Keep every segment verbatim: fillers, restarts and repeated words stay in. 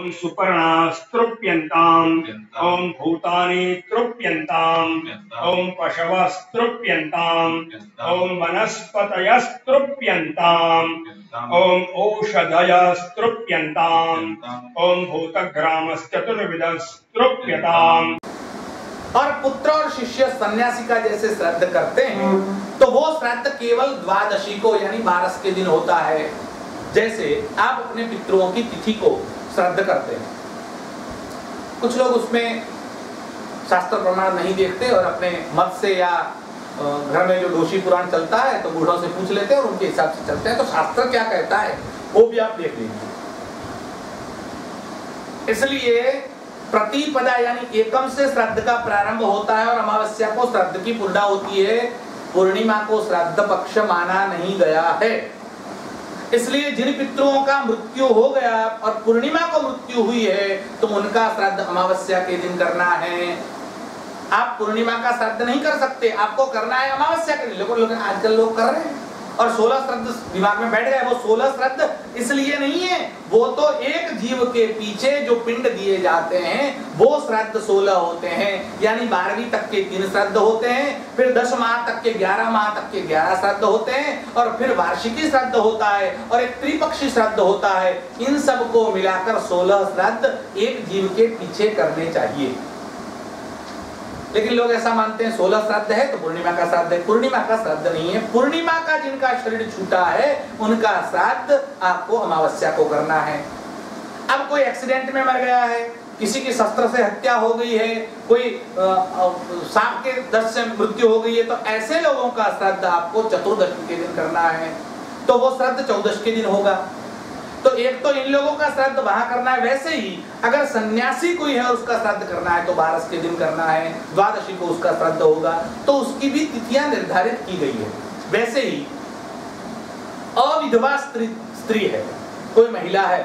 ओम सुपर्णाः तृप्यन्ताम् ओम भूतानि तृप्यन्ताम् ओम पशवः तृप्यन्ताम् ओम वनस्पतयः तृप्यन्ताम् ओम औषधयः तृप्यन्ताम् ओम भूतग्रामश्चतुर्विधः तृप्यताम्। और पुत्र और शिष्य सन्यासी का जैसे श्राद्ध करते हैं तो वो श्राद्ध केवल द्वादशी को यानी बारस के दिन होता है। जैसे आप अपने पितरों की तिथि को श्राद्ध करते हैं, कुछ लोग उसमें शास्त्र प्रमाण नहीं देखते और अपने मत से या घर में जो दोषी पुराण चलता है तो बूढ़ों से पूछ लेते हैं और उनके हिसाब से चलते हैं। तो शास्त्र क्या कहता है वो भी आप देख लीजिए। इसलिए प्रतिपदा यानी एकम से श्राद्ध का प्रारंभ होता है और अमावस्या को श्राद्ध की पूर्णा होती है। पूर्णिमा को श्राद्ध पक्ष माना नहीं गया है। इसलिए जिन पितरों का मृत्यु हो गया और पूर्णिमा को मृत्यु हुई है तो उनका श्राद्ध अमावस्या के दिन करना है। आप पूर्णिमा का श्राद्ध नहीं कर सकते, आपको करना है अमावस्या के दिन। लेकिन आजकल लोग कर रहे हैं और सोलह श्राद्ध दिमाग में बैठ गए। वो सोलह श्राद्ध इसलिए नहीं है, वो तो एक जीव के पीछे जो पिंड दिए जाते हैं वो श्राद्ध सोलह होते हैं, यानी बारहवीं तक के तीन श्राद्ध होते हैं, फिर दस माह तक के ग्यारह माह तक के ग्यारह श्राद्ध होते हैं और फिर वार्षिकी श्राद्ध होता है और एक त्रिपक्षी श्राद्ध होता है। इन सब को मिलाकर सोलह श्राद्ध एक जीव के पीछे करने चाहिए। लेकिन लोग ऐसा मानते हैं सोलह श्राद्ध है तो पूर्णिमा का श्राद्ध है। पूर्णिमा का श्राद्ध नहीं है। पूर्णिमा का जिनका शरीर छूटा है उनका श्राद्ध आपको अमावस्या को करना है। अब कोई एक्सीडेंट में मर गया है, किसी की शस्त्र से हत्या हो गई है, कोई सांप के दंश से मृत्यु हो गई है, तो ऐसे लोगों का श्राद्ध आपको चतुर्दशी के दिन करना है। तो वो श्राद्ध चौदश के दिन होगा। तो एक तो इन लोगों का श्राद्ध वहां करना है। वैसे ही अगर सन्यासी कोई है उसका श्राद्ध करना है तो बारस के दिन करना है, द्वादशी को उसका श्राद्ध होगा। तो उसकी भी तिथियां निर्धारित की गई है। वैसे ही अविधवा स्त्री स्त्री है, कोई महिला है,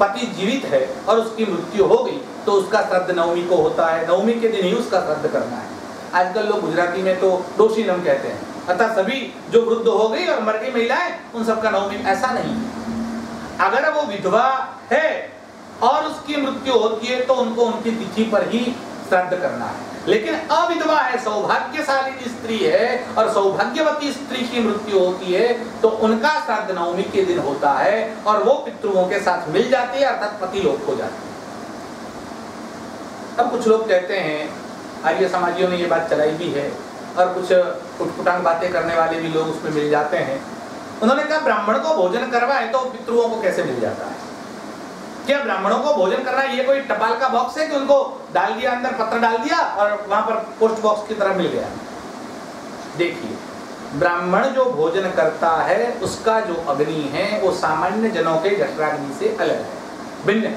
पति जीवित है और उसकी मृत्यु हो गई तो उसका श्राद्ध नवमी को होता है। नवमी के दिन ही उसका श्राद्ध करना है। आजकल लोग गुजराती में तो दोषी नम कहते हैं, अतः सभी जो वृद्ध हो गई और मर गई महिलाएं उन सबका नवमी। ऐसा नहीं है। अगर वो विधवा है और उसकी मृत्यु होती है तो उनको उनकी तिथि पर ही श्राद्ध करना है। लेकिन अविधवा है, सौभाग्यशाली स्त्री है और सौभाग्यवती स्त्री की मृत्यु होती है तो उनका श्राद्ध नवमी के दिन होता है और वो पितरों के साथ मिल जाती है, अर्थात पति लोक हो जाती है। अब कुछ लोग कहते हैं, आर्य समाजियों ने ये बात चलाई भी है और कुछ उटपुटांग बातें करने वाले भी लोग उसमें मिल जाते हैं। उन्होंने कहा ब्राह्मण को भोजन करवाए तो पितरों को कैसे मिल जाता है? क्या ब्राह्मणों को भोजन करना ये कोई टपाल का बॉक्स है कि उनको डाल दिया, अंदर पत्र डाल दिया और वहां पर पोस्ट बॉक्स की तरह मिल गया? देखिए, ब्राह्मण जो भोजन करता है उसका जो अग्नि है वो सामान्य जनों के जठराग्नि से अलग है, भिन्न है।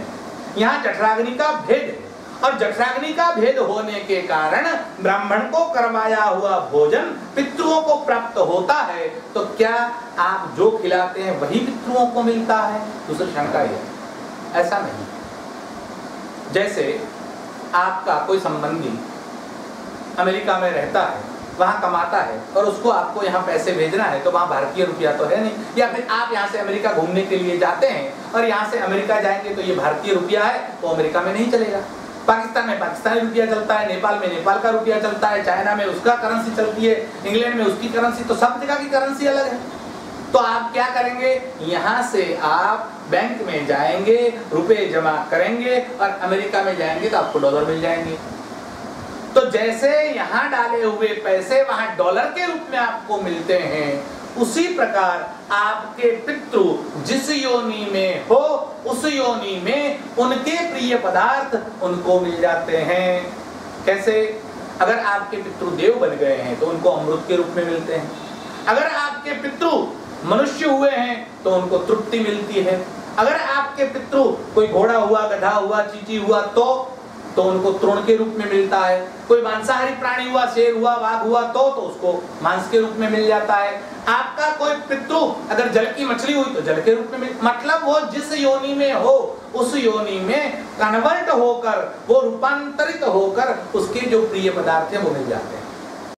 यहाँ जठराग्नि का भेद है और जठराग्नि का भेद होने के कारण ब्राह्मण को करवाया हुआ भोजन पितरों को प्राप्त होता है। तो क्या आप जो खिलाते हैं वही पितरों को मिलता है? दूसरी शंका है, ऐसा नहीं। जैसे आपका कोई संबंधी अमेरिका में रहता है, वहां कमाता है और उसको आपको यहाँ पैसे भेजना है तो वहाँ भारतीय रुपया तो है नहीं, या फिर आप यहाँ से अमेरिका घूमने के लिए जाते हैं और यहाँ से अमेरिका जाएंगे तो ये भारतीय रुपया है वो अमेरिका में नहीं चलेगा। पाकिस्तान में पाकिस्तानी रुपया चलता है, नेपाल में नेपाल का रुपया चलता है, चाइना में उसका करेंसी चलती है, इंग्लैंड में उसकी करेंसी, तो सब जगह की करेंसी अलग है। तो आप क्या करेंगे, यहाँ से आप बैंक में जाएंगे, रुपए जमा करेंगे और अमेरिका में जाएंगे तो आपको डॉलर मिल जाएंगे। तो जैसे यहाँ डाले हुए पैसे वहाँ डॉलर के रूप में आपको मिलते हैं, उसी प्रकार आपके पितृ जिस योनि में हो उस योनि में उनके प्रिय पदार्थ उनको मिल जाते हैं। कैसे? अगर आपके पितृ देव बन गए हैं तो उनको अमृत के रूप में मिलते हैं। अगर आपके पितृ मनुष्य हुए हैं तो उनको तृप्ति मिलती है। अगर आपके पितृ कोई घोड़ा हुआ, गधा हुआ, चींटी हुआ तो तो उनको तृण के रूप में मिलता है। कोई मांसाहारी प्राणी हुआ, शेर हुआ, बाघ हुआ तो तो उसको मांस के रूप में मिल जाता है। आपका कोई पितृ अगर जल की मछली हुई तो जल के रूप में मिल, मतलब वो जिस योनि में हो उस योनि में कन्वर्ट होकर, वो रूपांतरित होकर उसके जो प्रिय पदार्थ है वो मिल जाते हैं।